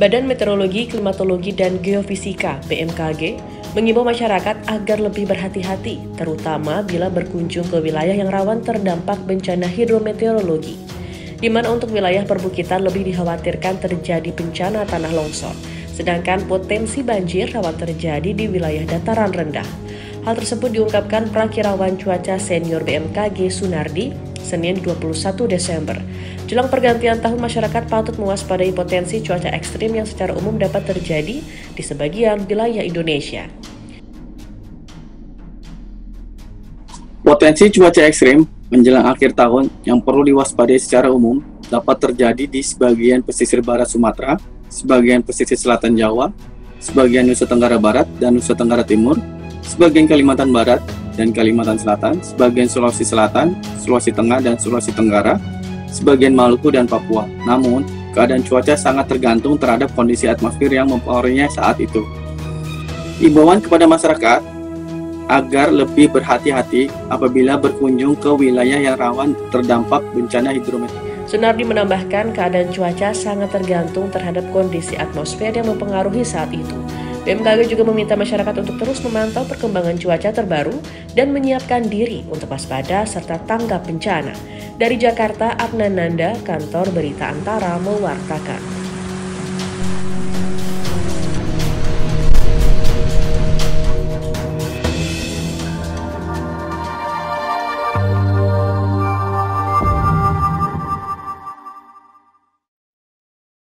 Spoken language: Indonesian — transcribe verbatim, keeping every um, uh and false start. Badan Meteorologi Klimatologi dan Geofisika B M K G mengimbau masyarakat agar lebih berhati-hati, terutama bila berkunjung ke wilayah yang rawan terdampak bencana hidrometeorologi, di mana untuk wilayah perbukitan lebih dikhawatirkan terjadi bencana tanah longsor, sedangkan potensi banjir rawan terjadi di wilayah dataran rendah. Hal tersebut diungkapkan prakirawan cuaca senior B M K G Sunardi, Senin dua puluh satu Desember. Jelang pergantian tahun, masyarakat patut mewaspadai potensi cuaca ekstrim yang secara umum dapat terjadi di sebagian wilayah Indonesia. Potensi cuaca ekstrim menjelang akhir tahun yang perlu diwaspadai secara umum dapat terjadi di sebagian pesisir barat Sumatera, sebagian pesisir selatan Jawa, sebagian Nusa Tenggara Barat dan Nusa Tenggara Timur, sebagian Kalimantan Barat dan Kalimantan Selatan, sebagian Sulawesi Selatan, Sulawesi Tengah dan Sulawesi Tenggara, sebagian Maluku dan Papua. Namun, keadaan cuaca sangat tergantung terhadap kondisi atmosfer yang mempengaruhinya saat itu. Imbauan kepada masyarakat agar lebih berhati-hati apabila berkunjung ke wilayah yang rawan terdampak bencana hidrometeorologi. Sunardi menambahkan keadaan cuaca sangat tergantung terhadap kondisi atmosfer yang mempengaruhi saat itu. B M K G juga meminta masyarakat untuk terus memantau perkembangan cuaca terbaru dan menyiapkan diri untuk waspada serta tanggap bencana. Dari Jakarta, Abnananda, kantor berita Antara mewartakan.